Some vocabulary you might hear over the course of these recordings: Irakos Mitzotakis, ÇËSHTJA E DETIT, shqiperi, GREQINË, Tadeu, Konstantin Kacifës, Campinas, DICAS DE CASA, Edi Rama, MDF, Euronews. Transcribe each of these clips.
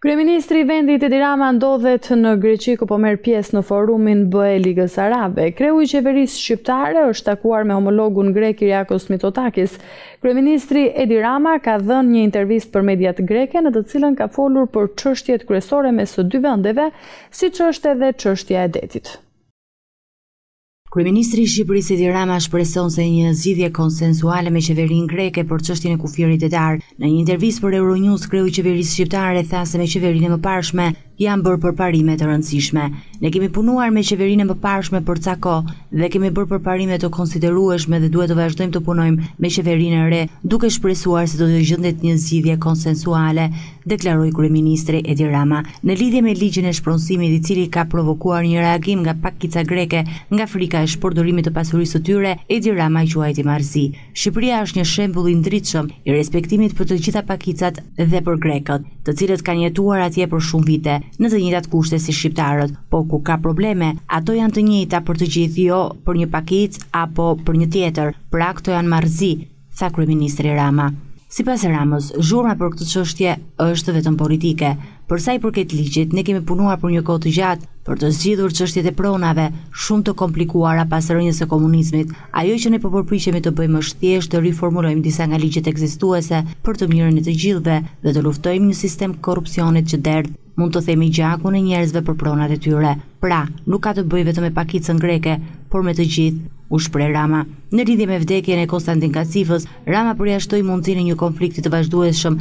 Kryeministri i vendit Edi Rama ndodhet në Greqi ku po merr pjesë në forumin BE Ligës Arabe. Kreu i qeverisë shqiptare është takuar me homologun grek Irakos Mitzotakis. Kryeministri Edi Rama ka dhënë një intervistë për mediat greke në të cilën ka folur për çështjet kryesore mes së dy vendeve, siç është edhe çështja e detit. Kryeministri i Shqipërisë Edi Rama shpreson se një zgjidhje konsensuale me qeverinë greke për çështjen e kufirit etar. Në një intervistë për Euronews, kreu i qeverisë shqiptare tha se me qeverinë e mëparshme janë bërë përparime të rëndësishme. Ne kemi punuar me qeverinë e mëparshme për ca kohë dhe kemi bërë përparime të konsiderueshme dhe duhet të vazhdojmë të punojmë me qeverinë e re, duke shpresuar se do të gjendet një zgjidhje konsensuale, deklaroi kryeministri Edi Rama në lidhje me ligjin e shpronësimit, i cili ka provokuar një reagim nga pakica greke nga frika e shpërdorimit të pasurisë së tyre. Edi Rama i quajti marrëzi. Shqipëria është një shembull i ndritshëm i respektimit për të gjitha pakicat dhe për grekët, të cilët kanë jetuar atje për shumë vite, në të njëjtat kushte si shqiptarët, po ku ka probleme, ato janë të njëjta për të gjithë, jo për një pakicë apo për një tjetër. Pra këto janë marrëzi, tha kryeministri Rama. Sipas Ramës, zhurma për këtë çështje është vetëm politike. Për sa i përket ligjit, ne kemi punuar për një kohë të gjatë për të zgjidhur çështjet e pronave, shumë të komplikuara pas rënjes së komunizmit. Ajo që ne po përpiqemi të bëjmë është thjesht të riformulojmë disa nga ligjet ekzistuese për të mirën e të gjithëve dhe të luftojmë një sistem korrupsionit që derdh, mund të themi gjakun e njerëzve për pronat e tyre. Pra, nuk ka të bëjë vetëm me pakicën greke, por me të gjithë, u shpreh Rama. Në lidhje me vdekjen e Konstantin Kacifës, Rama përjashtoi mundësinë e një konflikti të vazhdueshëm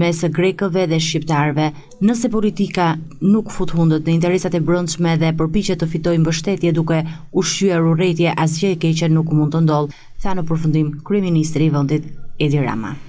mes grekëve dhe shqiptarëve. Nëse politika nuk futhundët në interesat e brendshme dhe përpiqet të fitojë mbështetje duke ushqyer urrëtie, asgjë e keqe nuk mund të ndodhë, tha në përfundim kryeministri i vendit Edi Rama.